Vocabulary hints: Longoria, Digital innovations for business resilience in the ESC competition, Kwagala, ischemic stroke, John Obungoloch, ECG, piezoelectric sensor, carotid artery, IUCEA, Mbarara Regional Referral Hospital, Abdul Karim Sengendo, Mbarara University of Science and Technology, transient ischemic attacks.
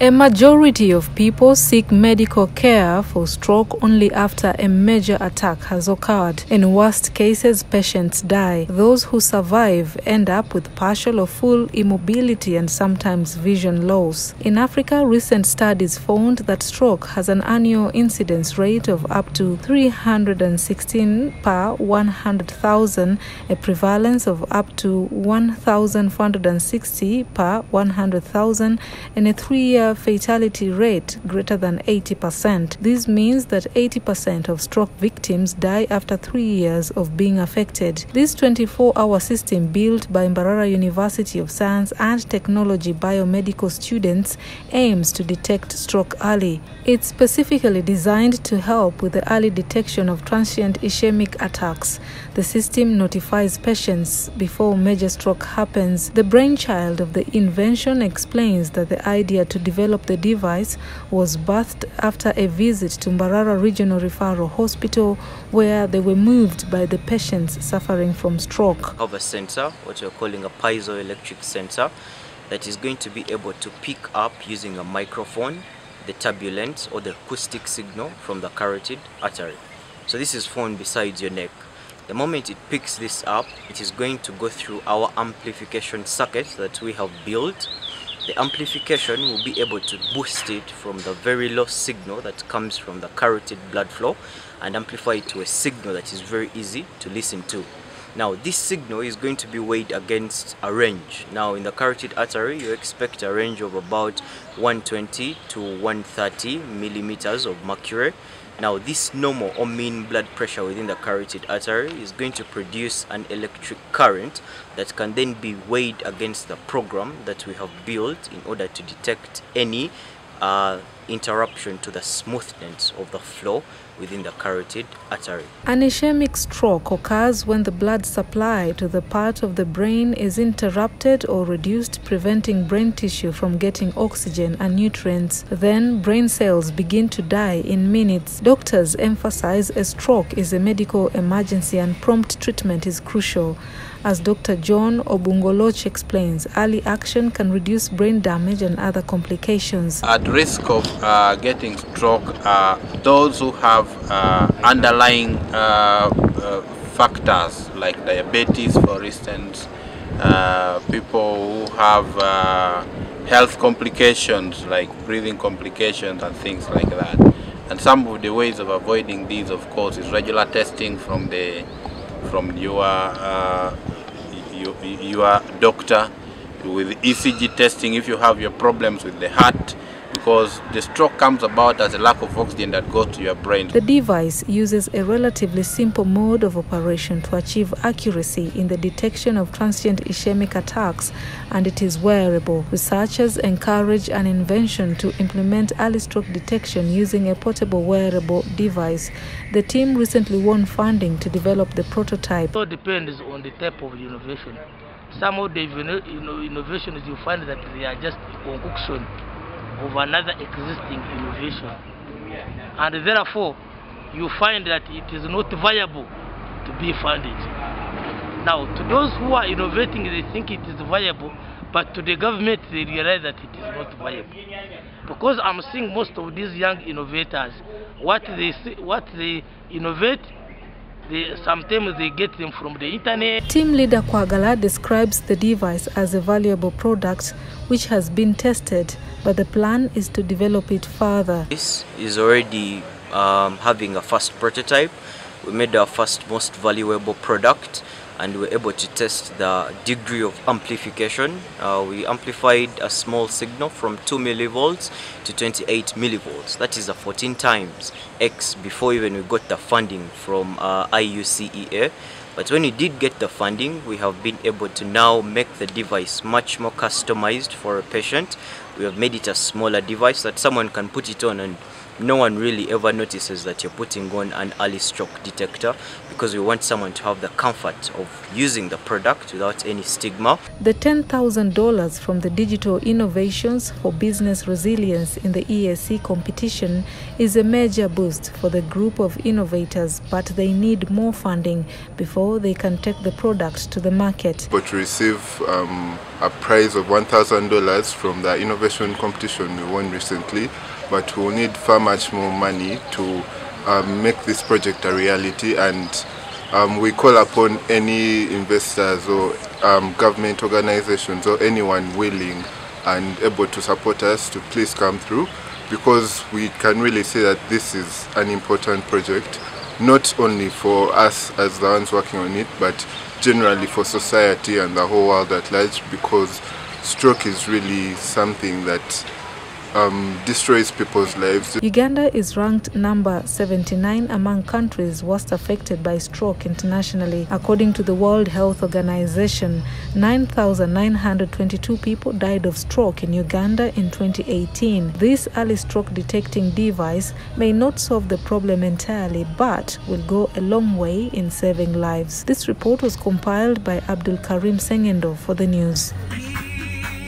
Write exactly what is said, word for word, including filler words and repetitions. A majority of people seek medical care for stroke only after a major attack has occurred. In worst cases, patients die. Those who survive end up with partial or full immobility and sometimes vision loss. In Africa, recent studies found that stroke has an annual incidence rate of up to three hundred sixteen per one hundred thousand, a prevalence of up to one thousand four hundred sixty per one hundred thousand, and a three-year fatality rate greater than eighty percent. This means that eighty percent of stroke victims die after three years of being affected. This twenty-four hour system built by Mbarara University of Science and Technology biomedical students aims to detect stroke early. It's specifically designed to help with the early detection of transient ischemic attacks. The system notifies patients before major stroke happens. The brainchild of the invention explains that the idea to develop Develop the device was birthed after a visit to Mbarara Regional Referral Hospital, where they were moved by the patients suffering from stroke. Of a sensor, what you're calling a piezoelectric sensor, that is going to be able to pick up using a microphone the turbulence or the acoustic signal from the carotid artery. So this is found beside your neck. The moment it picks this up, it is going to go through our amplification circuit that we have built. The amplification will be able to boost it from the very low signal that comes from the carotid blood flow and amplify it to a signal that is very easy to listen to. Now, this signal is going to be weighed against a range. Now, in the carotid artery, you expect a range of about one twenty to one thirty millimeters of mercury. Now, this normal or mean blood pressure within the carotid artery is going to produce an electric current that can then be weighed against the program that we have built in order to detect any uh, interruption to the smoothness of the flow within the carotid artery. An ischemic stroke occurs when the blood supply to the part of the brain is interrupted or reduced, preventing brain tissue from getting oxygen and nutrients. Then brain cells begin to die in minutes. Doctors emphasize a stroke is a medical emergency and prompt treatment is crucial. As Doctor John Obungoloch explains, early action can reduce brain damage and other complications. At risk of uh, getting stroke are uh, those who have Uh, underlying uh, uh, factors like diabetes, for instance, uh, people who have uh, health complications like breathing complications and things like that. And some of the ways of avoiding these, of course, is regular testing from the from your uh, your, your doctor, with E C G testing if you have your problems with the heart, because the stroke comes about as a lack of oxygen that goes to your brain. The device uses a relatively simple mode of operation to achieve accuracy in the detection of transient ischemic attacks, and it is wearable. Researchers encourage an invention to implement early stroke detection using a portable wearable device. The team recently won funding to develop the prototype. It all depends on the type of innovation. Some of the innovations you find that they are just a concoction of another existing innovation, and therefore you find that it is not viable to be funded. Now, to those who are innovating, they think it is viable, but to the government they realize that it is not viable, because I'm seeing most of these young innovators, what they see, what they innovate, They, sometimes they get them from the internet. Team leader Kwagala describes the device as a valuable product which has been tested, but the plan is to develop it further. This is already um, having a first prototype. We made our first most valuable product and we were able to test the degree of amplification. Uh, we amplified a small signal from two millivolts to twenty-eight millivolts. That is a fourteen times X before even we got the funding from uh, I U C E A. But when we did get the funding, we have been able to now make the device much more customized for a patient. We have made it a smaller device that someone can put it on and no one really ever notices that you're putting on an early stroke detector, because we want someone to have the comfort of using the product without any stigma. The ten thousand dollars from the Digital Innovations for Business Resilience in the E S C competition is a major boost for the group of innovators, but they need more funding before they can take the product to the market. But to receive um, a prize of one thousand dollars from the innovation competition we won recently, but we'll need far much more money to um, make this project a reality, and um, we call upon any investors or um, government organizations or anyone willing and able to support us to please come through, because we can really say that this is an important project, not only for us as the ones working on it, but generally for society and the whole world at large, because stroke is really something that Um, destroys people's lives. Uganda is ranked number seventy-nine among countries worst affected by stroke internationally. According to the World Health Organization, nine thousand nine hundred twenty-two people died of stroke in Uganda in twenty eighteen. This early stroke detecting device may not solve the problem entirely, but will go a long way in saving lives. This report was compiled by Abdul Karim Sengendo for the news.